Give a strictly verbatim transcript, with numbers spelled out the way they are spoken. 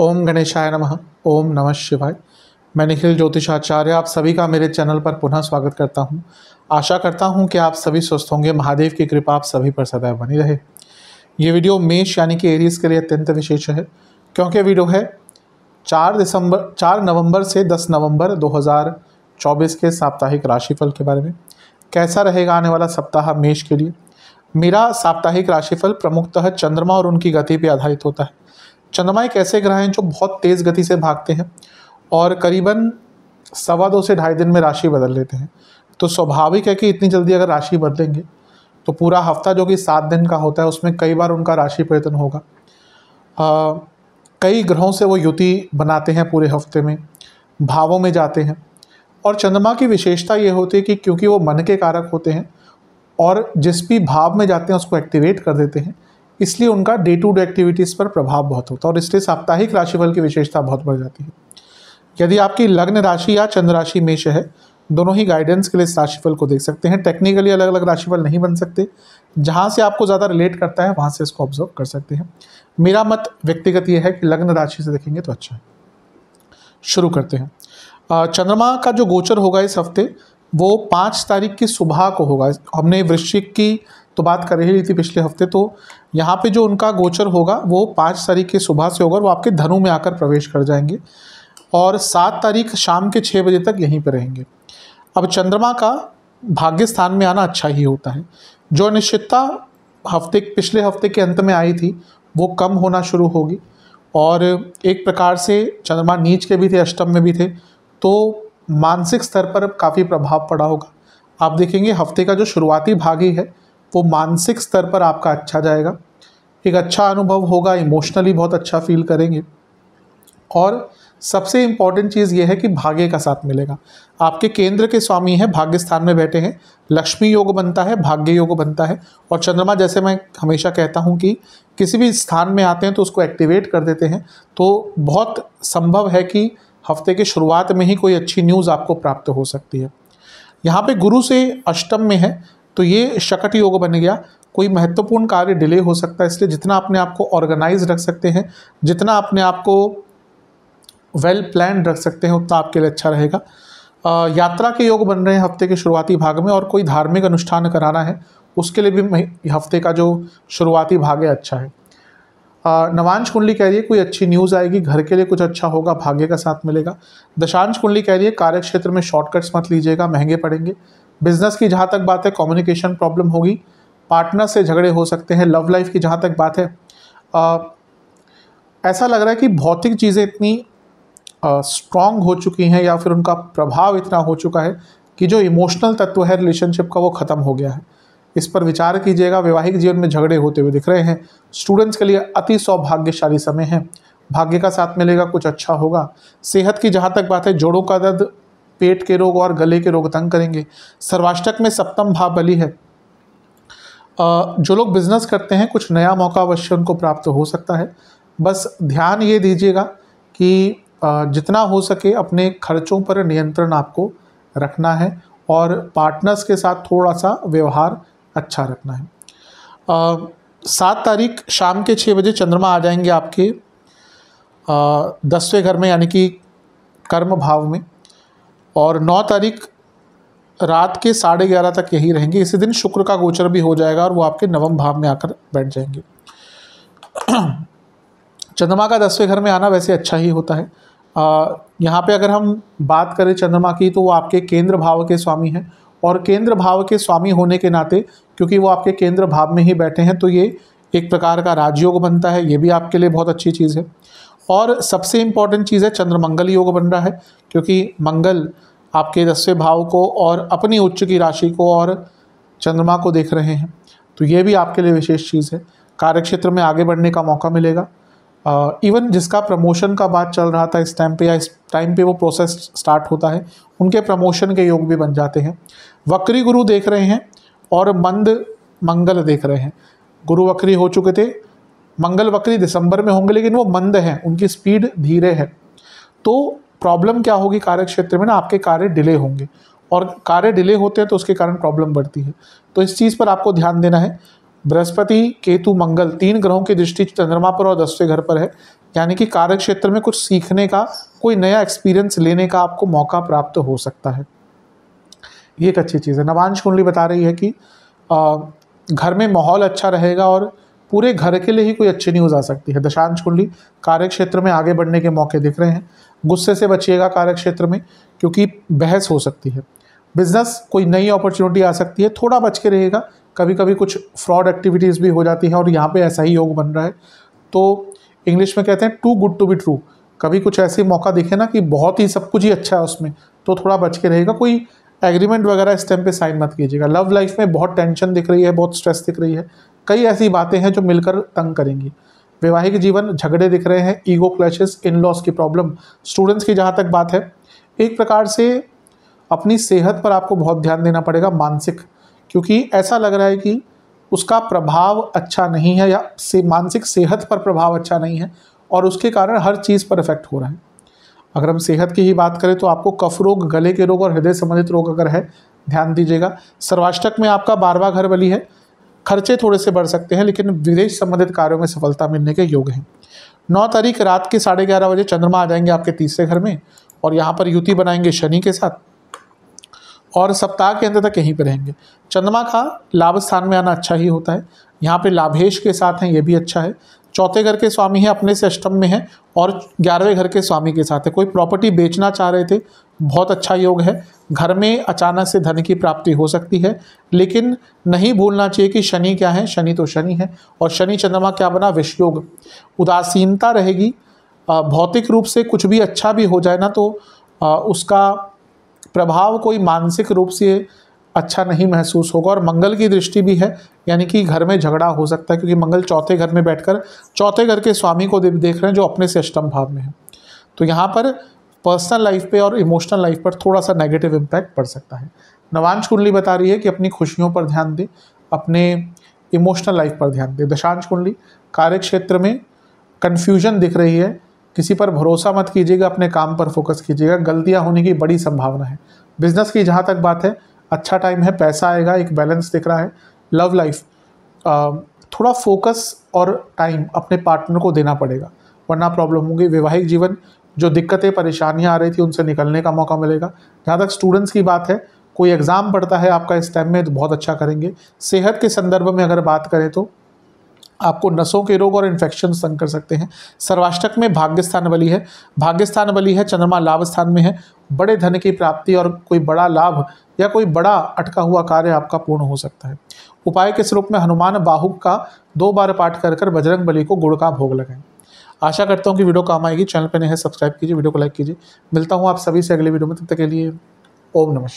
ओम गणेशाय नमः। ओम नमः शिवाय। मैं निखिल ज्योतिषाचार्य आप सभी का मेरे चैनल पर पुनः स्वागत करता हूं। आशा करता हूं कि आप सभी स्वस्थ होंगे। महादेव की कृपा आप सभी पर सदैव बनी रहे। ये वीडियो मेष यानी कि एरियस के लिए अत्यंत विशेष है, क्योंकि वीडियो है चार दिसंबर चार नवंबर से दस नवंबर दो हज़ार चौबीस के साप्ताहिक राशिफल के बारे में। कैसा रहेगा आने वाला सप्ताह मेष के लिए। मेरा साप्ताहिक राशिफल प्रमुखतः चंद्रमा और उनकी गति पर आधारित होता है। चंद्रमा एक ऐसे ग्रह हैं जो बहुत तेज़ गति से भागते हैं और करीबन सवा दो से ढाई दिन में राशि बदल लेते हैं। तो स्वाभाविक है कि इतनी जल्दी अगर राशि बदलेंगे तो पूरा हफ्ता जो कि सात दिन का होता है उसमें कई बार उनका राशि परिवर्तन होगा। आ, कई ग्रहों से वो युति बनाते हैं, पूरे हफ्ते में भावों में जाते हैं। और चंद्रमा की विशेषता ये होती है कि क्योंकि वो मन के कारक होते हैं और जिस भी भाव में जाते हैं उसको एक्टिवेट कर देते हैं, इसलिए उनका डे टू डे एक्टिविटीज़ पर प्रभाव बहुत होता है और इसलिए साप्ताहिक राशिफल की विशेषता बहुत बढ़ जाती है। यदि आपकी लग्न राशि या चंद्र राशि मेष है, दोनों ही गाइडेंस के लिए इस राशिफल को देख सकते हैं। टेक्निकली अलग अलग राशिफल नहीं बन सकते, जहाँ से आपको ज़्यादा रिलेट करता है वहाँ से इसको ऑब्जर्व कर सकते हैं। मेरा मत व्यक्तिगत ये है कि लग्न राशि से देखेंगे तो अच्छा है। शुरू करते हैं। चंद्रमा का जो गोचर होगा इस हफ्ते वो पाँच तारीख की सुबह को होगा। हमने वृश्चिक की तो बात कर रही थी पिछले हफ्ते, तो यहाँ पे जो उनका गोचर होगा वो पाँच तारीख की सुबह से होगा और वो आपके धनु में आकर प्रवेश कर जाएंगे और सात तारीख शाम के छः बजे तक यहीं पर रहेंगे। अब चंद्रमा का भाग्य स्थान में आना अच्छा ही होता है। जो अनिश्चितता हफ्ते पिछले हफ्ते के अंत में आई थी वो कम होना शुरू होगी और एक प्रकार से चंद्रमा नीच के भी थे, अष्टम में भी थे, तो मानसिक स्तर पर काफ़ी प्रभाव पड़ा होगा। आप देखेंगे हफ्ते का जो शुरुआती भाग ही है वो मानसिक स्तर पर आपका अच्छा जाएगा। एक अच्छा अनुभव होगा, इमोशनली बहुत अच्छा फील करेंगे और सबसे इम्पॉर्टेंट चीज़ ये है कि भाग्य का साथ मिलेगा। आपके केंद्र के स्वामी हैं, भाग्य स्थान में बैठे हैं, लक्ष्मी योग बनता है, भाग्य योग बनता है। और चंद्रमा, जैसे मैं हमेशा कहता हूँ कि किसी भी स्थान में आते हैं तो उसको एक्टिवेट कर देते हैं, तो बहुत संभव है कि हफ्ते के शुरुआत में ही कोई अच्छी न्यूज़ आपको प्राप्त हो सकती है। यहाँ पे गुरु से अष्टम में है तो ये शकट योग बन गया। कोई महत्वपूर्ण कार्य डिले हो सकता है, इसलिए जितना अपने आप को ऑर्गेनाइज रख सकते हैं, जितना अपने आप को वेल प्लान रख सकते हैं, उतना आपके लिए अच्छा रहेगा। आ, यात्रा के योग बन रहे हैं हफ्ते के शुरुआती भाग में और कोई धार्मिक अनुष्ठान कराना है उसके लिए भी हफ्ते का जो शुरुआती भाग है अच्छा है। नवांश कुंडली कह रही है कोई अच्छी न्यूज़ आएगी, घर के लिए कुछ अच्छा होगा, भाग्य का साथ मिलेगा। दशांश कुंडली कह रही है कार्य क्षेत्र में शॉर्टकट्स मत लीजिएगा, महंगे पड़ेंगे। बिजनेस की जहाँ तक बात है कम्युनिकेशन प्रॉब्लम होगी, पार्टनर से झगड़े हो सकते हैं। लव लाइफ की जहाँ तक बात है आ, ऐसा लग रहा है कि भौतिक चीज़ें इतनी स्ट्रांग हो चुकी हैं या फिर उनका प्रभाव इतना हो चुका है कि जो इमोशनल तत्व है रिलेशनशिप का वो ख़त्म हो गया है। इस पर विचार कीजिएगा। वैवाहिक जीवन में झगड़े होते हुए दिख रहे हैं। स्टूडेंट्स के लिए अति सौभाग्यशाली समय है, भाग्य का साथ मिलेगा, कुछ अच्छा होगा। सेहत की जहाँ तक बात है जोड़ों का दर्द, पेट के रोग और गले के रोग तंग करेंगे। सर्वाष्टक में सप्तम भाव बलि है। जो लोग बिजनेस करते हैं कुछ नया मौका अवश्य उनको प्राप्त हो सकता है। बस ध्यान ये दीजिएगा कि जितना हो सके अपने खर्चों पर नियंत्रण आपको रखना है और पार्टनर्स के साथ थोड़ा सा व्यवहार अच्छा रखना है। सात तारीख शाम के छः बजे चंद्रमा आ जाएंगे आपके दसवें घर में यानी कि कर्म भाव में और नौ तारीख रात के साढ़े ग्यारह तक यही रहेंगे। इसी दिन शुक्र का गोचर भी हो जाएगा और वो आपके नवम भाव में आकर बैठ जाएंगे। चंद्रमा का दसवें घर में आना वैसे अच्छा ही होता है। यहाँ पे अगर हम बात करें चंद्रमा की तो वो आपके केंद्र भाव के स्वामी हैं और केंद्र भाव के स्वामी होने के नाते क्योंकि वो आपके केंद्र भाव में ही बैठे हैं तो ये एक प्रकार का राजयोग बनता है। ये भी आपके लिए बहुत अच्छी चीज़ है। और सबसे इम्पॉर्टेंट चीज़ है चंद्रमंगल योग बन रहा है, क्योंकि मंगल आपके दसवें भाव को और अपनी उच्च की राशि को और चंद्रमा को देख रहे हैं, तो ये भी आपके लिए विशेष चीज़ है। कार्यक्षेत्र में आगे बढ़ने का मौका मिलेगा। इवन uh, जिसका प्रमोशन का बात चल रहा था इस टाइम पे या इस टाइम पे वो प्रोसेस स्टार्ट होता है, उनके प्रमोशन के योग भी बन जाते हैं। वक्री गुरु देख रहे हैं और मंद मंगल देख रहे हैं। गुरु वक्री हो चुके थे, मंगल वक्री दिसंबर में होंगे, लेकिन वो मंद हैं, उनकी स्पीड धीरे है। तो प्रॉब्लम क्या होगी कार्यक्षेत्र में ना, आपके कार्य डिले होंगे और कार्य डिले होते हैं तो उसके कारण प्रॉब्लम बढ़ती है। तो इस चीज़ पर आपको ध्यान देना है। बृहस्पति, केतु, मंगल तीन ग्रहों की दृष्टि चंद्रमा पर और दसवें घर पर है, यानी कि कार्य क्षेत्र में कुछ सीखने का, कोई नया एक्सपीरियंस लेने का आपको मौका प्राप्त हो सकता है। ये एक अच्छी चीज़ है। नवांश कुंडली बता रही है कि आ, घर में माहौल अच्छा रहेगा और पूरे घर के लिए ही कोई अच्छी न्यूज़ आ सकती है। दशांश कुंडली, कार्यक्षेत्र में आगे बढ़ने के मौके दिख रहे हैं। गुस्से से बचिएगा कार्यक्षेत्र में, क्योंकि बहस हो सकती है। बिजनेस, कोई नई अपॉर्चुनिटी आ सकती है, थोड़ा बच के रहेगा। कभी कभी कुछ फ्रॉड एक्टिविटीज़ भी हो जाती हैं और यहाँ पे ऐसा ही योग बन रहा है। तो इंग्लिश में कहते हैं too good to be true. कभी कुछ ऐसे मौका दिखे ना कि बहुत ही सब कुछ ही अच्छा है उसमें, तो थोड़ा बच के रहेगा। कोई एग्रीमेंट वगैरह इस टाइम पे साइन मत कीजिएगा। लव लाइफ में बहुत टेंशन दिख रही है, बहुत स्ट्रेस दिख रही है। कई ऐसी बातें हैं जो मिलकर तंग करेंगी। वैवाहिक जीवन, झगड़े दिख रहे हैं, ईगो क्लैशेस, इन लॉज की प्रॉब्लम। स्टूडेंट्स की जहाँ तक बात है, एक प्रकार से अपनी सेहत पर आपको बहुत ध्यान देना पड़ेगा, मानसिक, क्योंकि ऐसा लग रहा है कि उसका प्रभाव अच्छा नहीं है या से मानसिक सेहत पर प्रभाव अच्छा नहीं है और उसके कारण हर चीज़ पर इफेक्ट हो रहा है। अगर हम सेहत की ही बात करें तो आपको कफ रोग, गले के रोग और हृदय संबंधित रोग अगर है, ध्यान दीजिएगा। सर्वाष्टक में आपका बारहवां घर बलि है। खर्चे थोड़े से बढ़ सकते हैं, लेकिन विदेश संबंधित कार्यों में सफलता मिलने के योग हैं। नौ तारीख रात के साढ़े ग्यारह बजे चंद्रमा आ जाएंगे आपके तीसरे घर में और यहाँ पर युति बनाएंगे शनि के साथ और सप्ताह के अंत तक यहीं पर रहेंगे। चंद्रमा का लाभ स्थान में आना अच्छा ही होता है। यहाँ पे लाभेश के साथ हैं, ये भी अच्छा है। चौथे घर के स्वामी हैं, अपने से अष्टम में हैं और ग्यारहवें घर के स्वामी के साथ है। कोई प्रॉपर्टी बेचना चाह रहे थे, बहुत अच्छा योग है। घर में अचानक से धन की प्राप्ति हो सकती है, लेकिन नहीं भूलना चाहिए कि शनि क्या है। शनि तो शनि है और शनि चंद्रमा क्या बना, विषयोग। उदासीनता रहेगी। भौतिक रूप से कुछ भी अच्छा भी हो जाए ना तो उसका प्रभाव कोई मानसिक रूप से अच्छा नहीं महसूस होगा। और मंगल की दृष्टि भी है, यानी कि घर में झगड़ा हो सकता है, क्योंकि मंगल चौथे घर में बैठकर चौथे घर के स्वामी को देख रहे हैं जो अपने से अष्टम भाव में है। तो यहाँ पर पर्सनल लाइफ पे और इमोशनल लाइफ पर थोड़ा सा नेगेटिव इम्पैक्ट पड़ सकता है। नवांश कुंडली बता रही है कि अपनी खुशियों पर ध्यान दें, अपने इमोशनल लाइफ पर ध्यान दें। दशांश कुंडली, कार्यक्षेत्र में कन्फ्यूजन दिख रही है, किसी पर भरोसा मत कीजिएगा, अपने काम पर फोकस कीजिएगा। गलतियां होने की बड़ी संभावना है। बिजनेस की जहां तक बात है, अच्छा टाइम है, पैसा आएगा, एक बैलेंस दिख रहा है। लव लाइफ, थोड़ा फोकस और टाइम अपने पार्टनर को देना पड़ेगा वरना प्रॉब्लम होंगी। वैवाहिक जीवन, जो दिक्कतें परेशानियाँ आ रही थी उनसे निकलने का मौका मिलेगा। जहाँ तक स्टूडेंट्स की बात है, कोई एग्ज़ाम पड़ता है आपका इस टाइम में तो बहुत अच्छा करेंगे। सेहत के संदर्भ में अगर बात करें तो आपको नसों के रोग और इन्फेक्शन तंग कर सकते हैं। सर्वाष्टक में भाग्य स्थान बलि है, भाग्य स्थान बलि है, चंद्रमा लाभ स्थान में है। बड़े धन की प्राप्ति और कोई बड़ा लाभ या कोई बड़ा अटका हुआ कार्य आपका पूर्ण हो सकता है। उपाय के स्वरूप में हनुमान बाहुक का दो बार पाठ कर कर बजरंग बलि को गुड़ का भोग लगाएं। आशा करता हूँ कि वीडियो काम आएगी। चैनल पर नए हैं सब्सक्राइब कीजिए, वीडियो को लाइक कीजिए। मिलता हूँ आप सभी से अगले वीडियो में, तब तक के लिए ओम नमः।